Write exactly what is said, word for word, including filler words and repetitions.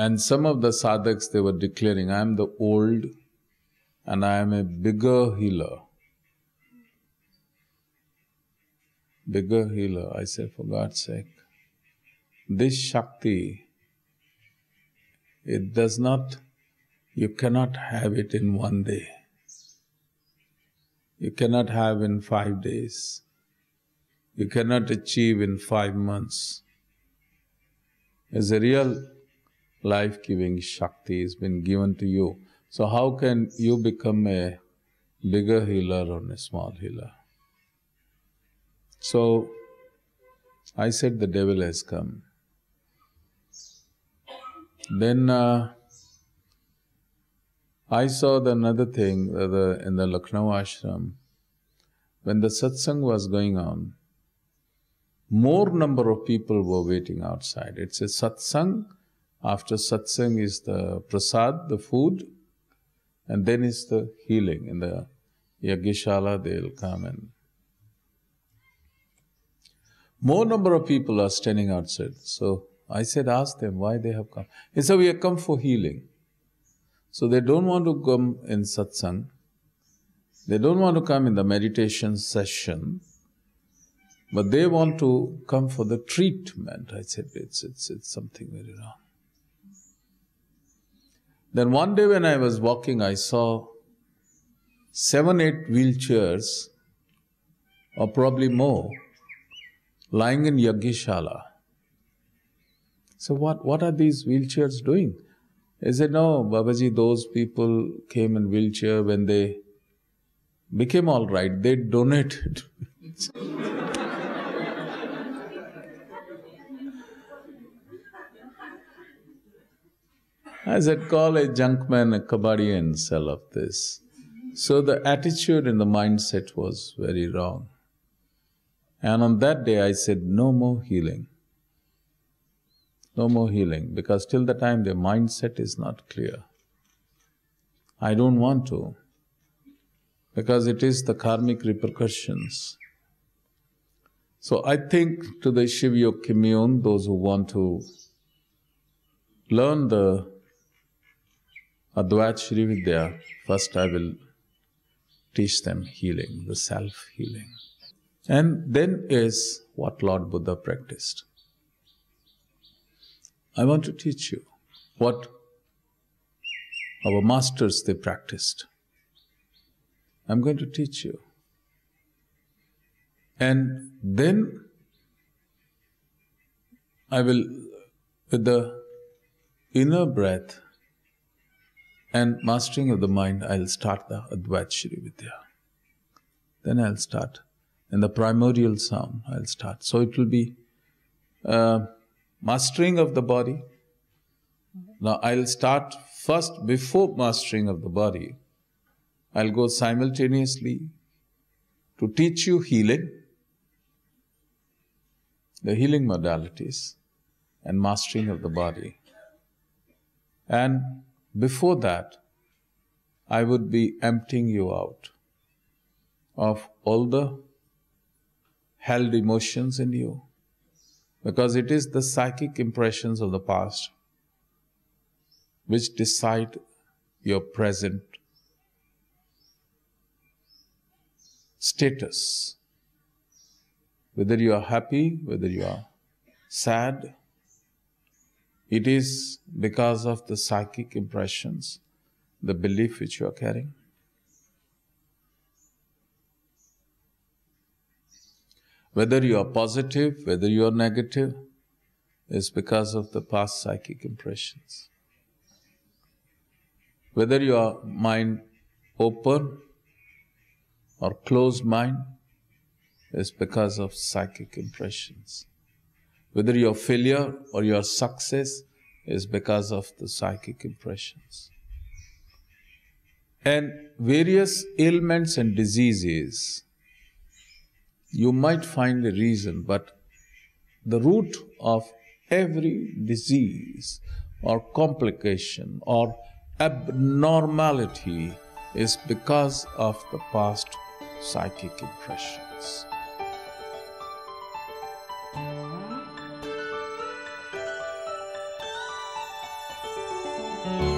And some of the sadhaks, they were declaring, I am the old and I am a bigger healer. Bigger healer. I say, for God's sake, this Shakti, it does not, you cannot have it in one day. You cannot have in five days. You cannot achieve in five months. It's a real life-giving Shakti has been given to you. So how can you become a bigger healer or a small healer? So I said, the devil has come. Then uh, I saw the another thing uh, the, in the Lucknow ashram. When the satsang was going on, more number of people were waiting outside. It's a satsang. After satsang is the prasad, the food, and then is the healing. In the Yagyashala, they'll come and... more number of people are standing outside. So I said, ask them why they have come. They said, we have come for healing. So they don't want to come in satsang. They don't want to come in the meditation session. But they want to come for the treatment. I said, it's, it's, it's something very wrong. Then one day when I was walking, I saw seven, eight wheelchairs, or probably more, lying in Yagyashala. So what, what are these wheelchairs doing? They said, no, Babaji, those people came in wheelchair when they became all right. They donated. I said, call a junkman, a kabadiyan, sell of this. So the attitude and the mindset was very wrong. And on that day, I said, no more healing. No more healing, because till the time their mindset is not clear. I don't want to, because it is the karmic repercussions. So I think to the Shivyo commune, those who want to learn the Advait Shri Vidya, first I will teach them healing, the self-healing. And then is what Lord Buddha practiced. I want to teach you what our masters, they practiced. I'm going to teach you. And then I will, with the inner breath and mastering of the mind, I'll start the Advait Shri Vidya. Then I'll start. In the primordial sound, I'll start. So it will be uh, mastering of the body. Now I'll start first before mastering of the body. I'll go simultaneously to teach you healing, the healing modalities, and mastering of the body. And before that, I would be emptying you out of all the held emotions in you, because it is the psychic impressions of the past which decide your present status, whether you are happy, whether you are sad. It is because of the psychic impressions, the belief which you are carrying. Whether you are positive, whether you are negative, is because of the past psychic impressions. Whether you are mind open or closed mind, is because of psychic impressions. Whether you are failure or your success, is because of the psychic impressions. And various ailments and diseases, you might find a reason, but the root of every disease or complication or abnormality is because of the past psychic impressions. Bye.